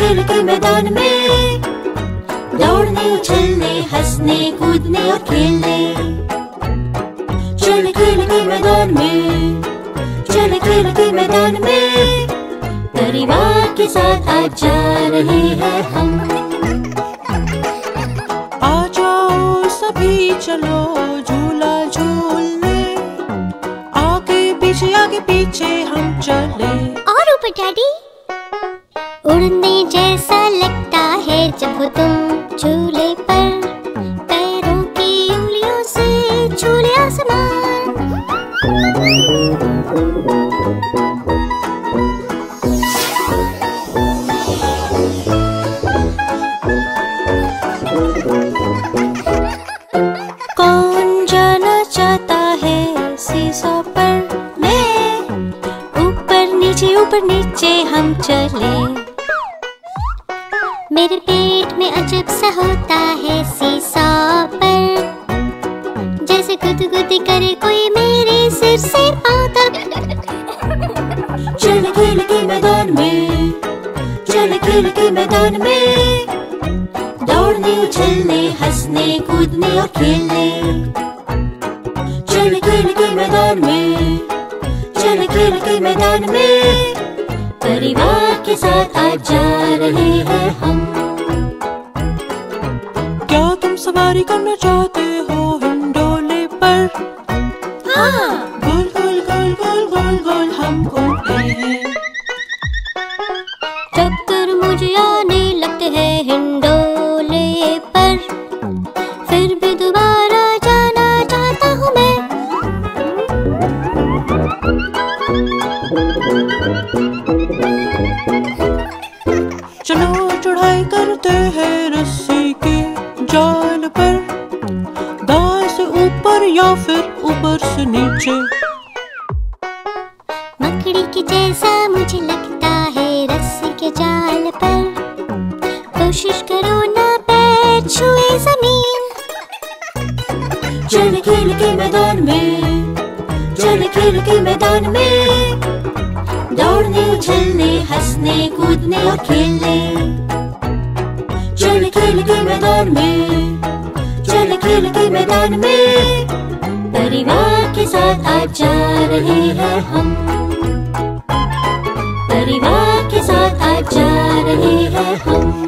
खेल के मैदान में दौड़ने उछलने हंसने कूदने और खेलने। चल खेल के मैदान में, चल खेल के मैदान में, परिवार के साथ आज जा रहे हैं हम। आ जाओ सभी चलो झूला झूलने, आगे पीछे हम चले। और ऊपर डैडी उड़ने जैसा लगता है जब वो तुम झूले पर, पैरों की उंगलियों से झूले आसमान। कौन जाना चाहता है सीसॉ पर मैं, ऊपर नीचे हम चले। मेरे पेट में अजब सा होता है सीसा पर, जैसे गुद गुद करे कोई मेरे सिर से पाँव तक। चल खेल के मैदान में, चल खेल के मैदान में, दौड़ने उछलने हंसने कूदने और खेलने। चल खेल के मैदान में, चल खेल के मैदान में, परिवार के साथ आज जा रहे हैं हम। क्या तुम सवारी करना चाहते हो हिंडोले पर? हाँ। गोल गोल गोल गोल गोल गोल हम घूमते हैं। चक्कर मुझे आने लगते हैं हिंडोले पर, फिर भी दोबारा जाना चाहता हूँ मैं। चलो चढ़ाई करते हैं रस्सी के जाल पर, दाएं से ऊपर या फिर ऊपर से नीचे। मकड़ी के जैसा मुझे लगता है रस्सी के जाल पर, कोशिश करो ना पैर छुए जमीन। चल खेल के मैदान में, चल खेल के मैदान में, दौड़ने उछलने हंसने कूदने और खेलने। चल खेल के मैदान में, चल खेल के मैदान में, परिवार के साथ आज जा रहे हैं हम। परिवार के साथ आज जा रहे हैं हम।